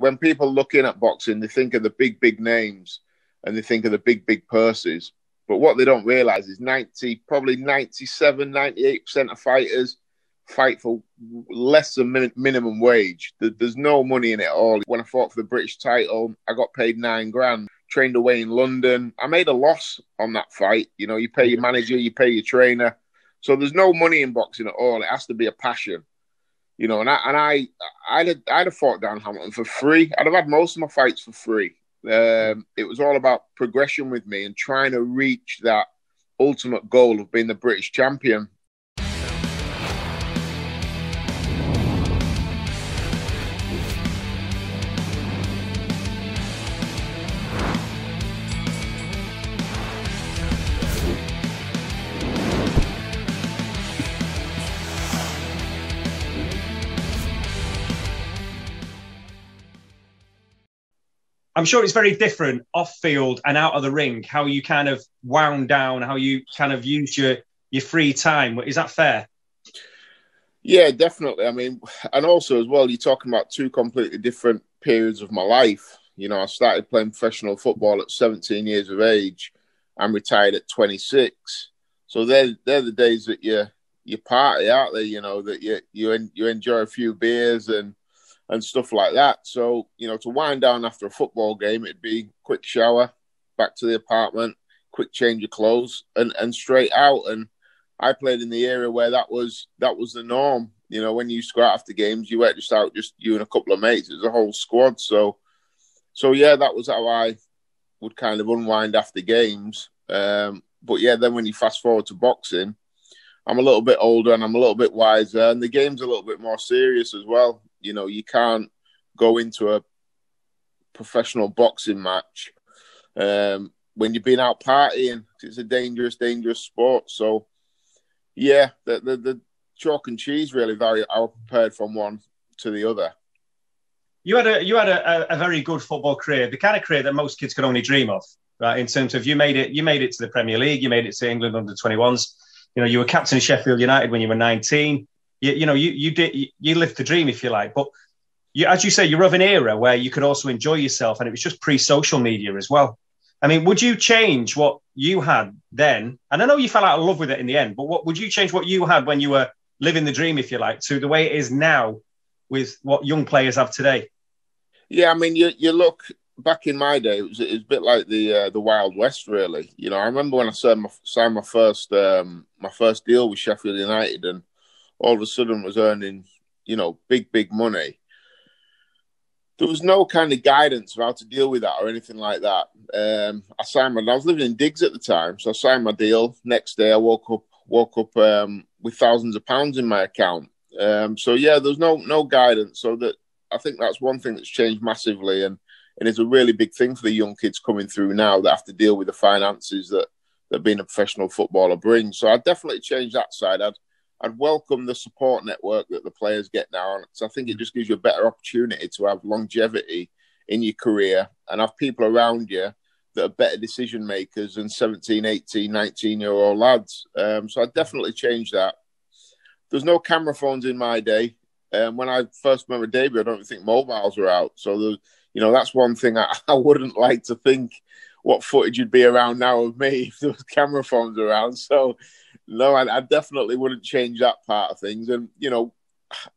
when people look in at boxing, they think of the big, big names and they think of the big, big purses. But what they don't realise is 97, 98% of fighters fight for less than minimum wage. There's no money in it at all. When I fought for the British title, I got paid £9,000, trained away in London. I made a loss on that fight. You know, you pay your manager, you pay your trainer. So there's no money in boxing at all. It has to be a passion. You know, I'd have fought Darren Hamilton for free. I'd have had most of my fights for free. It was all about progression with me and trying to reach that ultimate goal of being the British champion. I'm sure it's very different off field and out of the ring, how you kind of wound down, how you kind of use your free time. Is that fair? Yeah, definitely. I mean, and also as well, you're talking about two completely different periods of my life. You know, I started playing professional football at 17 years of age and retired at 26. So they're the days that you party, aren't they? You know, that you enjoy a few beers and stuff like that. So, you know, to wind down after a football game, it'd be quick shower, back to the apartment, quick change of clothes, and straight out. And I played in the area where that was the norm. You know, when you used to go out after games, you weren't just out, just you and a couple of mates. It was a whole squad. So yeah, that was how I would kind of unwind after games. But yeah, then when you fast forward to boxing, I'm a little bit older and I'm a little bit wiser, and the game's a little bit more serious as well. You know, you can't go into a professional boxing match when you've been out partying. It's a dangerous, dangerous sport. So, yeah, the chalk and cheese really vary how prepared from one to the other. You had a very good football career, the kind of career that most kids could only dream of, right? In terms of you made it to the Premier League, you made it to England under 21s. You know, you were captain of Sheffield United when you were 19. You lived the dream, if you like. But you, as you say, you're of an era where you could also enjoy yourself, and it was just pre-social media as well. I mean, would you change what you had then? And I know you fell out of love with it in the end, but what would you change what you had when you were living the dream, if you like, to the way it is now with what young players have today? Yeah, I mean, you look back in my day, it was a bit like the Wild West, really. You know, I remember when I signed my first deal with Sheffield United, and all of a sudden was earning, you know, big, big money. There was no kind of guidance of how to deal with that or anything like that. I was living in digs at the time, so I signed my deal. Next day I woke up with thousands of pounds in my account. So yeah, there's no guidance. So that, I think that's one thing that's changed massively, and it's a really big thing for the young kids coming through now that have to deal with the finances that being a professional footballer brings. So I definitely changed that side. I'd welcome the support network that the players get now. So I think it just gives you a better opportunity to have longevity in your career and have people around you that are better decision makers than 17, 18, 19-year-old lads. So I definitely changed that. There's no camera phones in my day. When I first remember debut, I don't think mobiles were out. So, you know, that's one thing I wouldn't like to think what footage would be around now of me if there was camera phones around. So, no, I definitely wouldn't change that part of things. And, you know,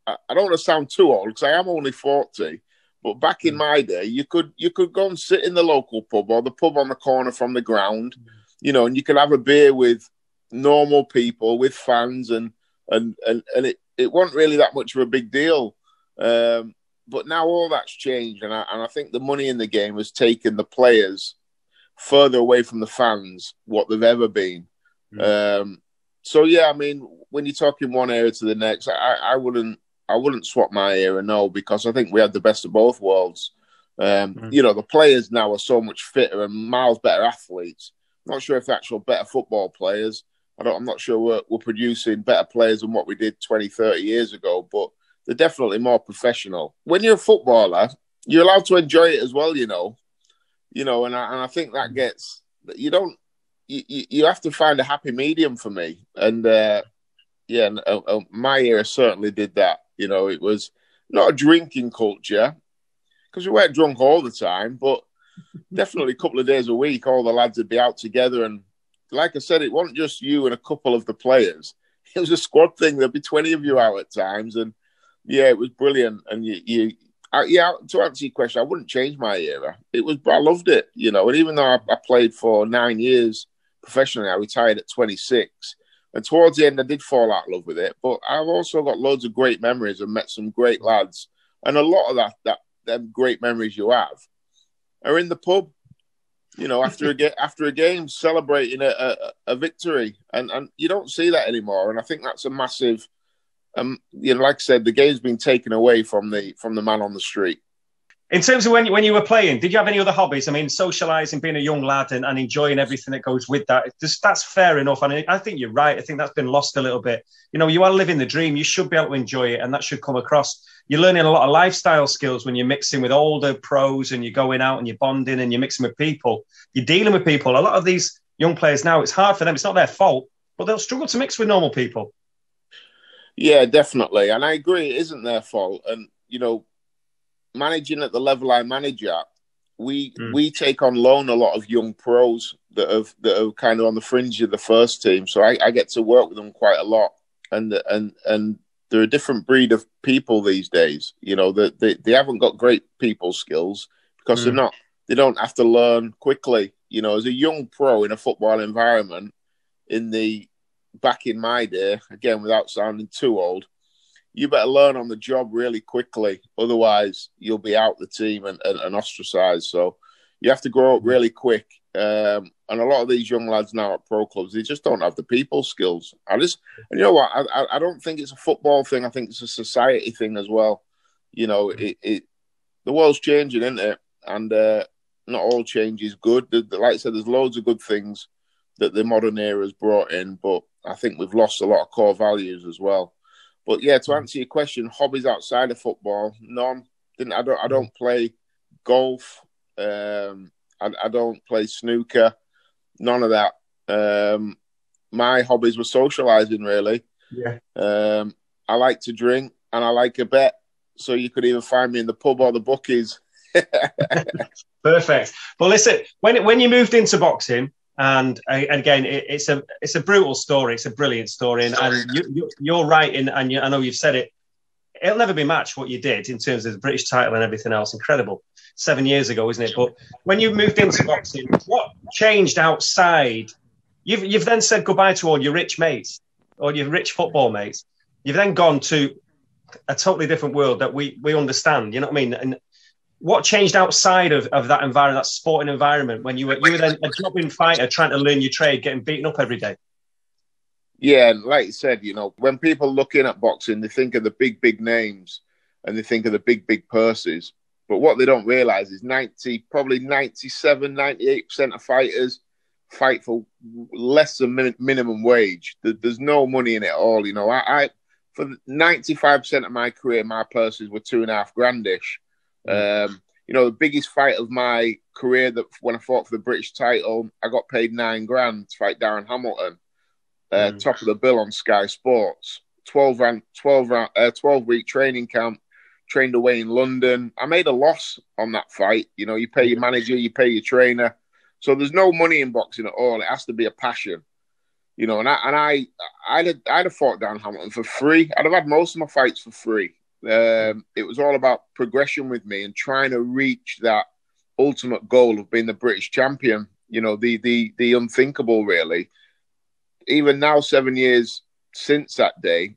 I don't want to sound too old because I am only 40. But back in my day, you could go and sit in the local pub or the pub on the corner from the ground, you know, and you could have a beer with normal people, with fans, and it wasn't really that much of a big deal. But now all that's changed, and I think the money in the game has taken the players further away from the fans what they've ever been. So yeah, I mean, when you're talking one era to the next, I wouldn't swap my era, no, because I think we had the best of both worlds. You know, the players now are so much fitter and miles better athletes. I'm not sure if they're actual better football players. I'm not sure we're producing better players than what we did 20, 30 years ago, but they're definitely more professional. When you're a footballer, you're allowed to enjoy it as well, you know, and I think that gets, you don't. You have to find a happy medium for me. And, my era certainly did that. You know, it was not a drinking culture. because we weren't drunk all the time, but definitely a couple of days a week, all the lads would be out together. And like I said, it wasn't just you and a couple of the players. It was a squad thing. There'd be 20 of you out at times. And yeah, it was brilliant. And you, to answer your question, I wouldn't change my era. It was, I loved it, you know. And even though I played for 9 years professionally, I retired at 26. And towards the end, I did fall out of love with it. But I've also got loads of great memories and met some great lads. And a lot of them great memories you have are in the pub, you know, after a game, celebrating a victory. And you don't see that anymore. And I think that's a massive, you know, like I said, the game's been taken away from the man on the street. In terms of when you were playing, did you have any other hobbies? I mean, socialising, being a young lad and enjoying everything that goes with that, that's fair enough. And I think you're right. I think that's been lost a little bit. You know, you are living the dream. You should be able to enjoy it, and that should come across. You're learning a lot of lifestyle skills when you're mixing with older pros and you're going out and you're bonding and you're mixing with people. You're dealing with people. A lot of these young players now, it's hard for them. It's not their fault, but they'll struggle to mix with normal people. Yeah, definitely. And I agree, it isn't their fault. And, you know, managing at the level I manage at, we take on loan a lot of young pros that are kind of on the fringe of the first team. So I get to work with them quite a lot, and they're a different breed of people these days. You know, they haven't got great people skills because they don't have to learn quickly. You know, as a young pro in a football environment, back in my day, again without sounding too old, you better learn on the job really quickly. Otherwise, you'll be out the team and ostracised. So you have to grow up really quick. And a lot of these young lads now at pro clubs, they just don't have the people skills. And you know what? I don't think it's a football thing. I think it's a society thing as well. You know, the world's changing, isn't it? And not all change is good. Like I said, there's loads of good things that the modern era has brought in, but I think we've lost a lot of core values as well. But yeah, to answer your question, hobbies outside of football, none. I don't play golf. I don't play snooker. None of that. My hobbies were socialising, really. Yeah. I like to drink and I like a bet. So you could either find me in the pub or the bookies. Perfect. But listen, when you moved into boxing. And again, it's a brutal story. It's a brilliant story. And you're right. I know you've said it. It'll never be matched what you did in terms of the British title and everything else. Incredible. 7 years ago, isn't it? But when you moved into boxing, what changed outside? You've then said goodbye to all your rich mates or your rich football mates. You've then gone to a totally different world that we understand. You know what I mean? And what changed outside of that environment, that sporting environment, when you were then a jobbing fighter trying to learn your trade, getting beaten up every day? Yeah, like you said, you know, when people look in at boxing, they think of the big, big names and they think of the big, big purses. But what they don't realise is 98% of fighters fight for less than minimum wage. There's no money in it at all. You know, I for 95% of my career, my purses were $2,500-ish. You know, the biggest fight of my career, that when I fought for the British title, I got paid $9,000 to fight Darren Hamilton, top of the bill on Sky Sports, 12-week training camp, trained away in London. I made a loss on that fight. You know, you pay your manager, you pay your trainer. So there's no money in boxing at all. It has to be a passion, you know. I'd have fought Darren Hamilton for free. I'd have had most of my fights for free. It was all about progression with me and trying to reach that ultimate goal of being the British champion. You know, the unthinkable, really. Even now, 7 years since that day,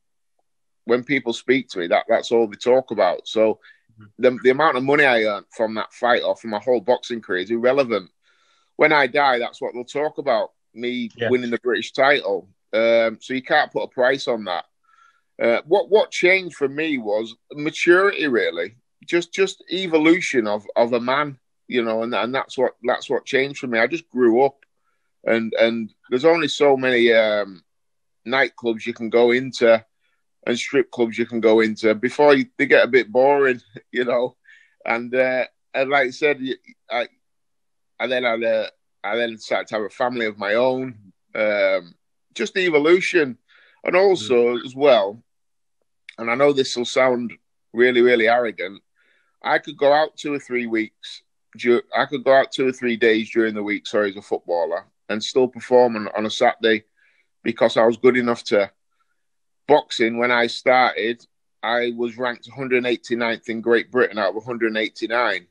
when people speak to me, that's all they talk about. So the amount of money I earned from that fight or from my whole boxing career is irrelevant. When I die, that's what they'll talk about, me winning the British title. So you can't put a price on that. What changed for me was maturity, really, just evolution of a man, you know, and that's what changed for me. I just grew up, and there's only so many nightclubs you can go into and strip clubs you can go into before they get a bit boring, you know, and like I said, I then started to have a family of my own, just the evolution. And also, as well, and I know this will sound really, really arrogant, I could go out 2 or 3 weeks. I could go out 2 or 3 days during the week, sorry, as a footballer and still perform on a Saturday because I was good enough to. Boxing, when I started, I was ranked 189th in Great Britain out of 189.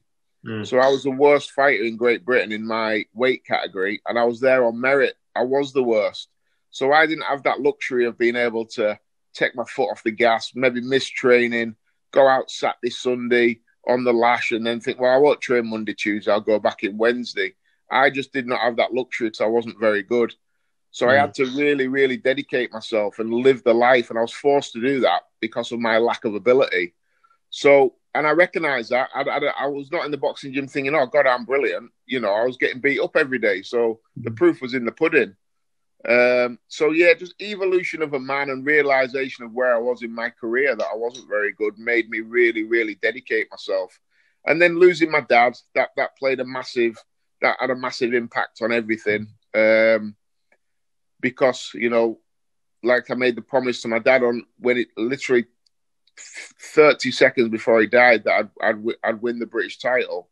Mm. So I was the worst fighter in Great Britain in my weight category, and I was there on merit. I was the worst. So I didn't have that luxury of being able to take my foot off the gas, maybe miss training, go out Saturday, Sunday on the lash, and then think, well, I won't train Monday, Tuesday, I'll go back in Wednesday. I just did not have that luxury because I wasn't very good. So I had to really, really dedicate myself and live the life. And I was forced to do that because of my lack of ability. So, and I recognised that. I was not in the boxing gym thinking, oh, God, I'm brilliant. You know, I was getting beat up every day. So the proof was in the pudding. So, yeah, just evolution of a man and realisation of where I was in my career, that I wasn't very good, made me really, really dedicate myself. And then losing my dad, that had a massive impact on everything. Because, you know, like I made the promise to my dad on when it literally 30 seconds before he died that I'd win the British title.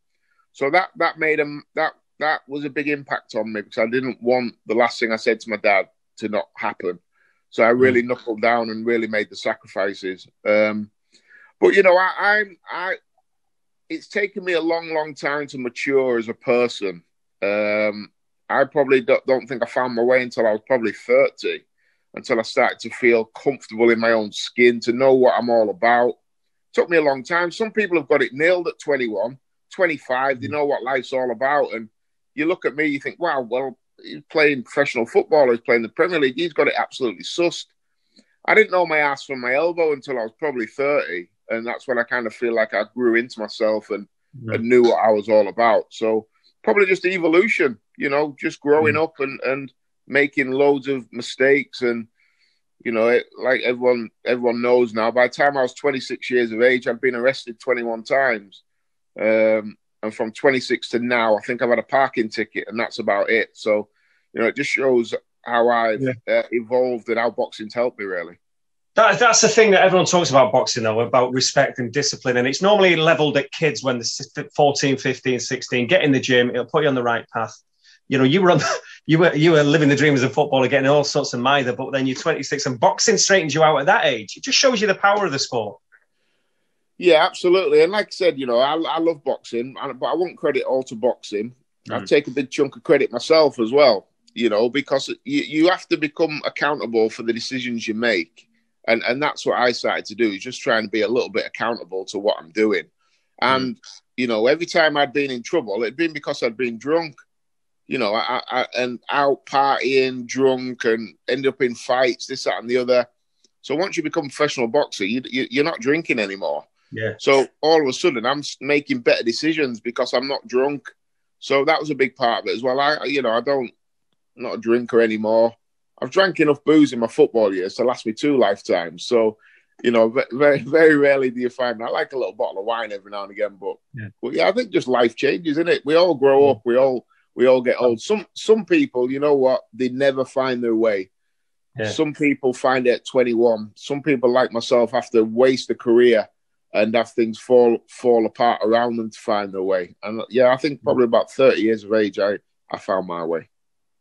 So that made him, that was a big impact on me because I didn't want the last thing I said to my dad to not happen. So I really knuckled down and really made the sacrifices. But you know, it's taken me a long, long time to mature as a person. I probably don't think I found my way until I was probably 30, until I started to feel comfortable in my own skin, to know what I'm all about. It took me a long time. Some people have got it nailed at 21, 25. They know what life's all about. And you look at me, you think, wow, well, he's playing professional football. He's playing the Premier League. He's got it absolutely sussed. I didn't know my ass from my elbow until I was probably 30. And that's when I kind of feel like I grew into myself and knew what I was all about. So probably just evolution, you know, just growing up and making loads of mistakes. And, you know, like everyone knows now, by the time I was 26 years of age, I'd been arrested 21 times. And from 26 to now, I think I've had a parking ticket and that's about it. So, you know, it just shows how I've evolved and how boxing's helped me, really. That's the thing that everyone talks about boxing, though, about respect and discipline. And it's normally leveled at kids when they're 14, 15, 16. Get in the gym. It'll put you on the right path. You know, you were living the dream as a footballer, getting all sorts of mither, but then you're 26 and boxing straightens you out at that age. It just shows you the power of the sport. Yeah, absolutely. And like I said, you know, I love boxing, but I won't credit all to boxing. I take a big chunk of credit myself as well, you know, because you have to become accountable for the decisions you make. And that's what I started to do, is just trying to be a little bit accountable to what I'm doing. And, you know, every time I'd been in trouble, it'd been because I'd been drunk, you know, and out partying, drunk, and end up in fights, this, that, and the other. So once you become a professional boxer, you're not drinking anymore. Yeah. So all of a sudden, I'm making better decisions because I'm not drunk. So that was a big part of it as well. I'm not a drinker anymore. I've drank enough booze in my football years to last me 2 lifetimes. So, you know, very, very rarely do you find me. I like a little bottle of wine every now and again, but I think just life changes, isn't it? We all grow up. We all get old. Some people, you know what? They never find their way. Yeah. Some people find it at 21. Some people, like myself, have to waste a career and have things fall apart around them to find their way. And yeah, I think probably about 30 years of age, I found my way.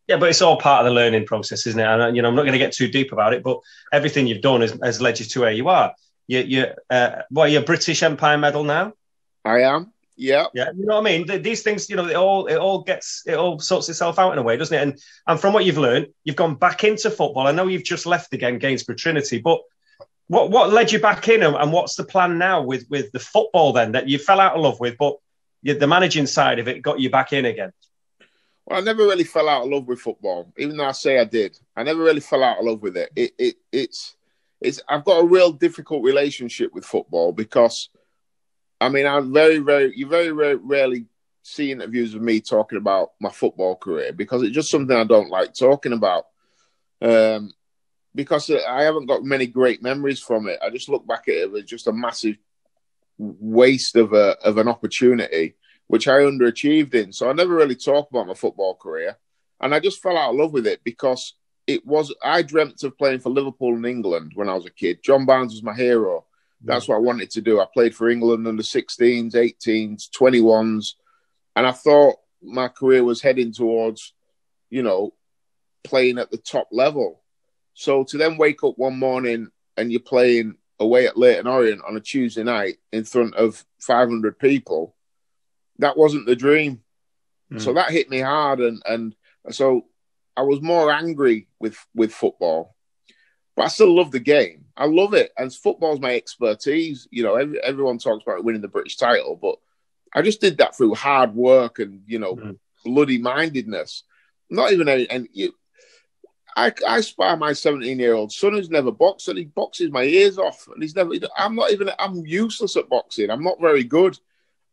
Yeah, but it's all part of the learning process, isn't it? And, you know, I'm not going to get too deep about it, but everything you've done has led you to where you are. You're British Empire medal now? I am, yeah. Yeah, you know what I mean? These things, you know, it all sorts itself out in a way, doesn't it? And from what you've learned, you've gone back into football. I know you've just left again, Gainsborough Trinity, but what led you back in, and what's the plan now with the football then that you fell out of love with, but the managing side of it got you back in again? I never really fell out of love with football, even though I say I did. I never really fell out of love with it. It's I've got a real difficult relationship with football because, I mean, you very rarely see interviews of me talking about my football career because it's just something I don't like talking about. Because I haven't got many great memories from it. I just look back at it as just a massive waste of an opportunity, which I underachieved in. So I never really talked about my football career. And I just fell out of love with it because I dreamt of playing for Liverpool in England when I was a kid. John Barnes was my hero. That's what I wanted to do. I played for England under 16s, 18s, 21s. And I thought my career was heading towards, you know, playing at the top level. So to then wake up one morning and you're playing away at Leighton Orient on a Tuesday night in front of 500 people, that wasn't the dream. Mm. So that hit me hard. And so I was more angry with football. But I still love the game. I love it. And football's my expertise. You know, everyone talks about winning the British title, but I just did that through hard work and, you know, bloody-mindedness. Not even any... I spy my 17-year-old son who's never boxed, and he boxes my ears off. And he's never... I'm useless at boxing. I'm not very good.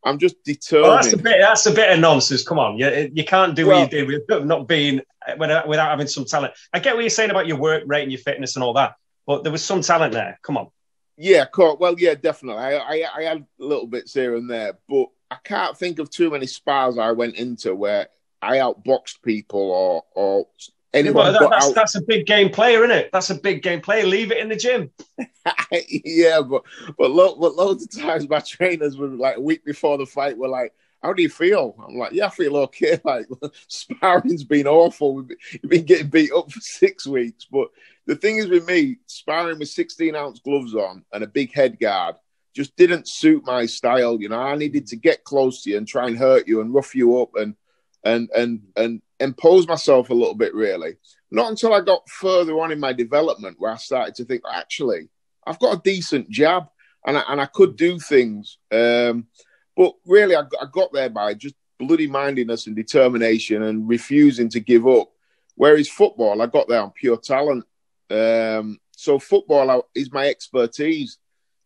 I'm just determined. Well, that's a bit of nonsense. Come on. You can't do what you do with not being... without having some talent. I get what you're saying about your work rate and your fitness and all that, but there was some talent there. Come on. Yeah, cool. Well, yeah, definitely. I had little bits here and there, but I can't think of too many spars I went into where I outboxed people or anyone. Yeah, that's a big game player, isn't it? That's a big game player. Leave it in the gym. Yeah, but loads of times my trainers were like a week before the fight were like, "How do you feel?" I'm like, "Yeah, I feel okay." Like, sparring's been awful. You've been getting beat up for 6 weeks. But the thing is with me, sparring with 16-ounce gloves on and a big head guard just didn't suit my style. You know, I needed to get close to you and try and hurt you and rough you up and impose myself a little bit, really. Not until I got further on in my development where I started to think, actually, I've got a decent jab and I could do things. But really, I got there by just bloody-mindedness and determination and refusing to give up. Whereas football, I got there on pure talent. So football is my expertise.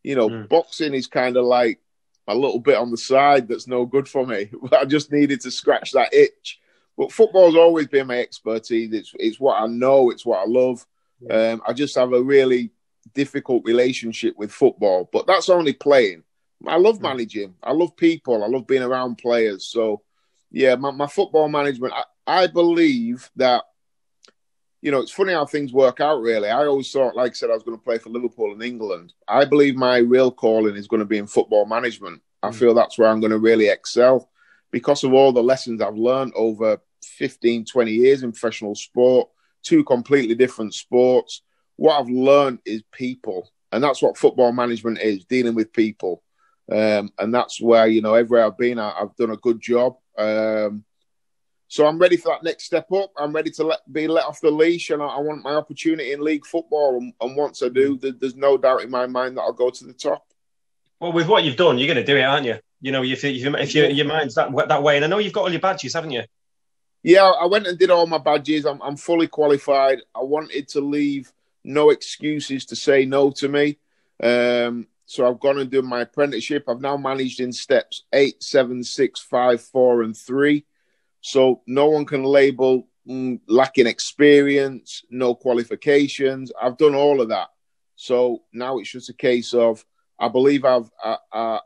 You know, boxing is kind of like a little bit on the side that's no good for me. I just needed to scratch that itch. But football's always been my expertise. It's what I know. It's what I love. Yeah. I just have a really difficult relationship with football. But that's only playing. I love managing. I love people. I love being around players. So, yeah, my football management, I believe that, you know, it's funny how things work out, really. I always thought, like I said, I was going to play for Liverpool in England. I believe my real calling is going to be in football management. I feel that's where I'm going to really excel because of all the lessons I've learned over 15, 20 years in professional sport, two completely different sports. What I've learned is people, and that's what football management is, dealing with people. And that's where, you know, everywhere I've been, I've done a good job. So I'm ready for that next step up. I'm ready to be let off the leash, and I want my opportunity in league football. And once I do, there's no doubt in my mind that I'll go to the top. Well, with what you've done, you're going to do it, aren't you? You know, if your mind's that way. And I know you've got all your badges, haven't you? Yeah, I went and did all my badges. I'm fully qualified. I wanted to leave no excuses to say no to me. So I've gone and done my apprenticeship. I've now managed in steps 8, 7, 6, 5, 4, and 3. So no one can label lacking experience, no qualifications. I've done all of that. So now it's just a case of I believe I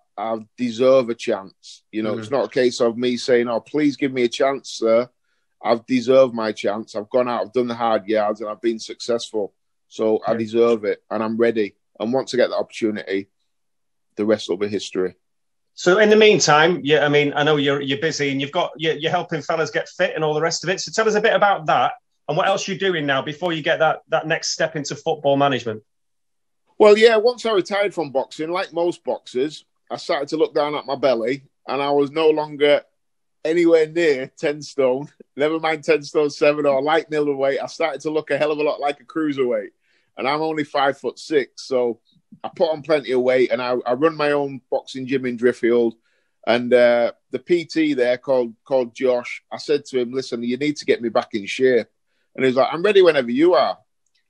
deserve a chance. You know, it's not a case of me saying, "Oh, please give me a chance, sir." I've deserved my chance. I've gone out, I've done the hard yards, and I've been successful. So I deserve it, and I'm ready. And once I get the opportunity, the rest will be history. So in the meantime, yeah, I mean, I know you're busy and you're helping fellas get fit and all the rest of it. So tell us a bit about that and what else you're doing now before you get that next step into football management. Well, yeah, once I retired from boxing, like most boxers, I started to look down at my belly and I was no longer anywhere near 10 stone, never mind 10 stone 7 or light middleweight. I started to look a hell of a lot like a cruiserweight. And I'm only 5'6", so I put on plenty of weight, and I run my own boxing gym in Driffield. And the PT there called Josh. I said to him, "Listen, you need to get me back in shape." And he was like, "I'm ready whenever you are."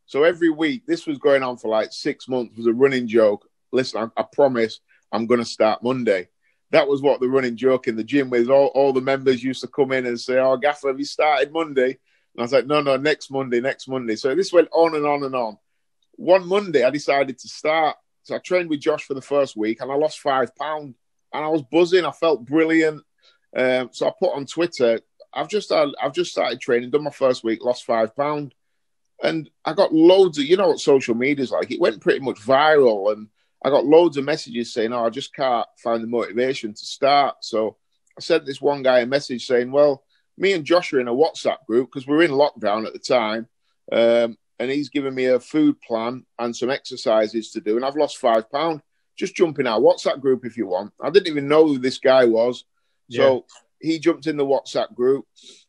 So every week, this was going on for like 6 months, was a running joke. "Listen, I promise I'm going to start Monday." That was what the running joke in the gym was. All the members used to come in and say, "Oh, Gaffer, have you started Monday?" And I was like, "No, next Monday. So this went on and on and on. One Monday, I decided to start. So I trained with Josh for the first week, and I lost 5 pounds. And I was buzzing. I felt brilliant. So I put on Twitter, I've just started training, done my first week, lost 5 pounds. And I got loads of, you know what social media's like. It went pretty much viral. And I got loads of messages saying, oh, I just can't find the motivation to start. So I sent this one guy a message saying, well, me and Josh are in a WhatsApp group because we were in lockdown at the time. And he's given me a food plan and some exercises to do. And I've lost 5 pounds. Just jump in our WhatsApp group if you want. I didn't even know who this guy was. So he jumped in the WhatsApp group.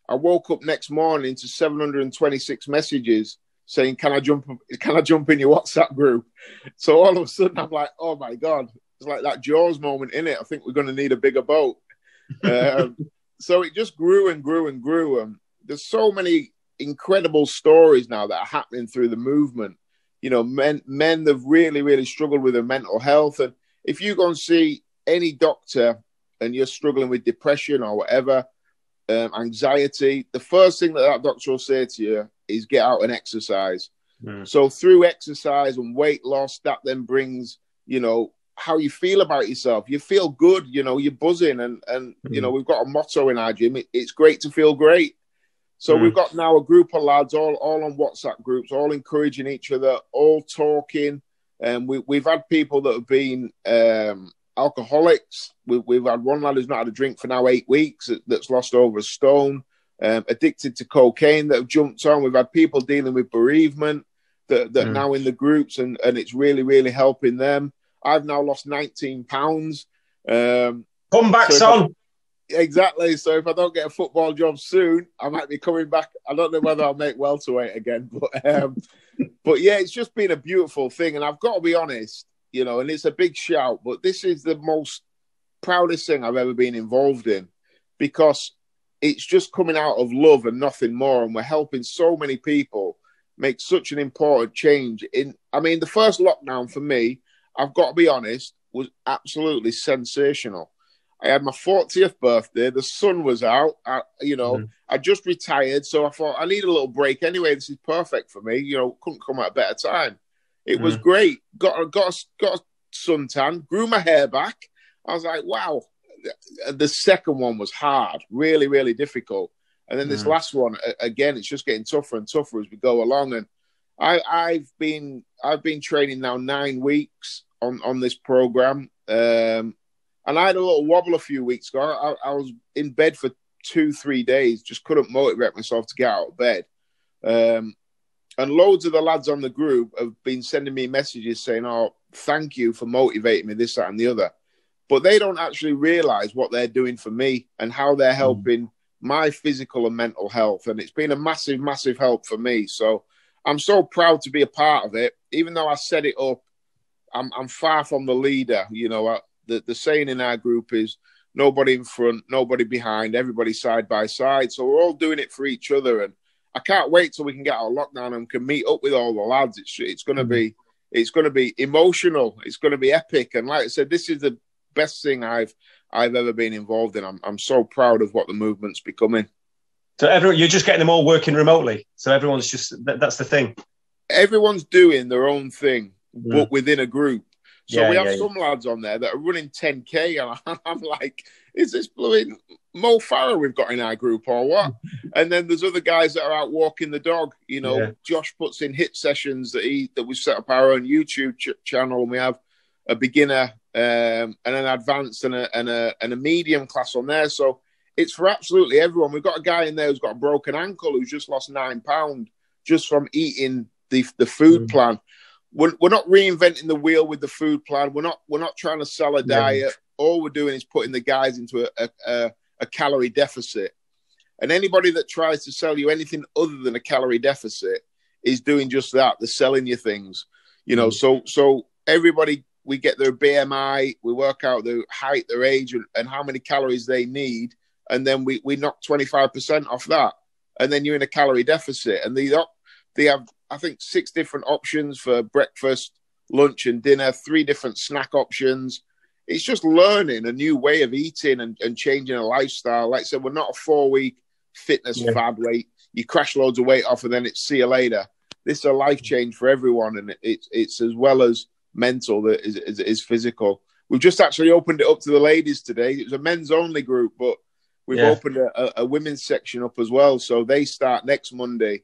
I woke up next morning to 726 messages saying, can I jump in your WhatsApp group? So all of a sudden, I'm like, oh, my God. It's like that Jaws moment, innit? I think we're going to need a bigger boat. So it just grew and grew and grew. And there's so many incredible stories now that are happening through the movement. You know, men that have really, really struggled with their mental health. And if you go and see any doctor and you're struggling with depression or whatever, anxiety, the first thing that doctor will say to you is get out and exercise. So through exercise and weight loss, that then brings, you know, how you feel about yourself. You feel good, you know, you're buzzing. And you know, we've got a motto in our gym, it's great to feel great. So we've got now a group of lads all on WhatsApp groups, all encouraging each other, all talking. And we've had people that have been alcoholics. We've had one lad who's not had a drink for now 8 weeks that's lost over a stone, addicted to cocaine that have jumped on. We've had people dealing with bereavement that are now in the groups, and it's really, really helping them. I've now lost 19 pounds. Come back, son. Exactly. So if I don't get a football job soon, I might be coming back. I don't know whether I'll make welterweight again, but yeah, it's just been a beautiful thing. And I've got to be honest, you know, and it's a big shout, but this is the most proudest thing I've ever been involved in, because it's just coming out of love and nothing more. And we're helping so many people make such an important change. I mean, the first lockdown for me, I've got to be honest, was absolutely sensational. I had my 40th birthday. The sun was out. I just retired. So I thought, I need a little break anyway. This is perfect for me. You know, couldn't come at a better time. It was great. Got a suntan, grew my hair back. I was like, wow. The second one was hard, really, really difficult. And then this last one, again, it's just getting tougher and tougher as we go along. And I've been training now 9 weeks on this program. And I had a little wobble a few weeks ago. I was in bed for 2-3 days, just couldn't motivate myself to get out of bed. And loads of the lads on the group have been sending me messages saying, oh, thank you for motivating me, this, that, and the other. But they don't actually realise what they're doing for me and how they're helping my physical and mental health. And it's been a massive, massive help for me. So I'm so proud to be a part of it. Even though I set it up, I'm far from the leader, you know. The saying in our group is nobody in front, nobody behind, everybody side by side. So we're all doing it for each other. And I can't wait till we can get out of lockdown and can meet up with all the lads. It's going to be emotional. It's going to be epic. And like I said, this is the best thing I've ever been involved in. I'm so proud of what the movement's becoming. So everyone, you're just getting them all working remotely. So everyone's just, that's the thing. Everyone's doing their own thing, but within a group. So we have some lads on there that are running 10K, and I'm like, is this blooming Mo Farah we've got in our group or what? And then there's other guys that are out walking the dog. You know, Josh puts in hit sessions that we've set up our own YouTube channel, and we have a beginner and an advanced and a medium class on there. So it's for absolutely everyone. We've got a guy in there who's got a broken ankle who's just lost 9 pounds just from eating the food plan. We're not reinventing the wheel with the food plan. We're not trying to sell a diet. All we're doing is putting the guys into a calorie deficit. And anybody that tries to sell you anything other than a calorie deficit is doing just that. They're selling you things, you know. So everybody, we get their BMI, we work out their height, their age, and how many calories they need, and then we knock 25% off that, and then you're in a calorie deficit. And they have, I think, 6 different options for breakfast, lunch and dinner, 3 different snack options. It's just learning a new way of eating and changing a lifestyle. Like I said, we're not a 4-week fitness fad where you crash loads of weight off and then it's see you later. This is a life change for everyone, and it's as well as mental as it is physical. We've just actually opened it up to the ladies today. It was a men's only group, but we've opened a women's section up as well. So they start next Monday.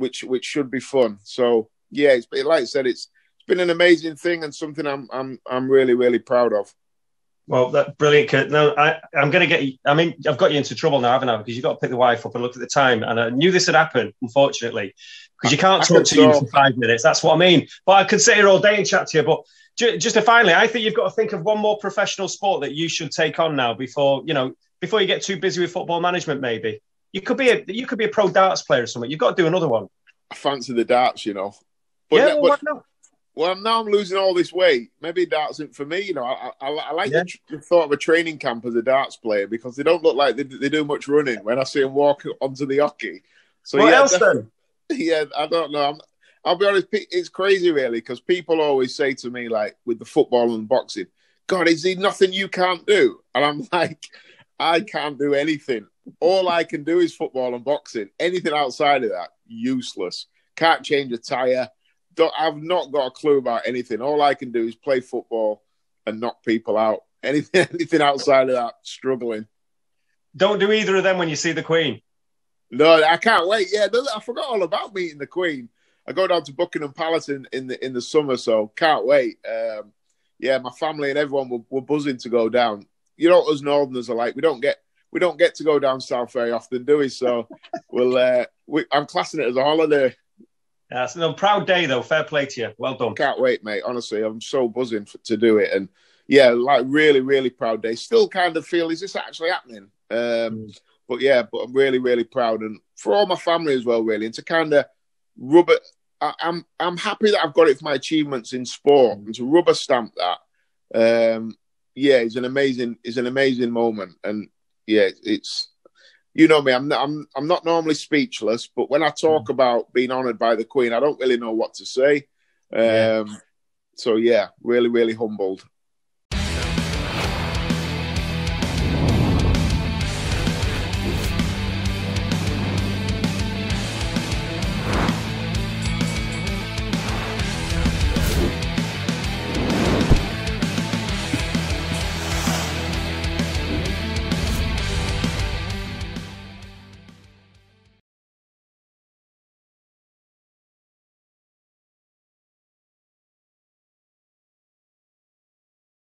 Which should be fun. So yeah, it's, like I said, it's been an amazing thing and something I'm really, really proud of. Well, that's brilliant, Kurt. No, I'm going to get you. I mean, I've got you into trouble now, haven't I? Because you've got to pick the wife up and look at the time. And I knew this had happened, unfortunately, because you can't talk to you for 5 minutes. That's what I mean. But I could sit here all day and chat to you. But just to finally, I think you've got to think of one more professional sport that you should take on now before you get too busy with football management, maybe. You could be a pro darts player or something. You've got to do another one. I fancy the darts, you know. But, yeah, well, why not? Well, now I'm losing all this weight. Maybe darts isn't for me. You know, I like the thought of a training camp as a darts player because they don't look like they do much running when I see them walk onto the hockey. So what else then? Yeah, I don't know. I'll be honest, it's crazy really because people always say to me, like with the football and boxing, God, is there nothing you can't do? And I'm like, I can't do anything. All I can do is football and boxing. Anything outside of that, useless. Can't change a tyre. I've not got a clue about anything. All I can do is play football and knock people out. Anything outside of that, struggling. Don't do either of them when you see the Queen. No, I can't wait. Yeah, I forgot all about meeting the Queen. I go down to Buckingham Palace in the summer, so can't wait. Yeah, my family and everyone were buzzing to go down. You know what us Northerners are like. We don't get to go down south very often, do we? So I'm classing it as a holiday. Yeah, it's a proud day, though. Fair play to you. Well done. Can't wait, mate. Honestly, I'm so buzzing to do it. And, yeah, like, really, really proud day. Still kind of feel, is this actually happening? But I'm really, really proud. And for all my family as well, really. And to kind of rubber... I'm happy that I've got it for my achievements in sport. And to rubber stamp that, it's an amazing moment. And, yeah, it's... You know me, I'm not normally speechless, but when I talk about being honoured by the Queen, I don't really know what to say. So, yeah, really, really humbled.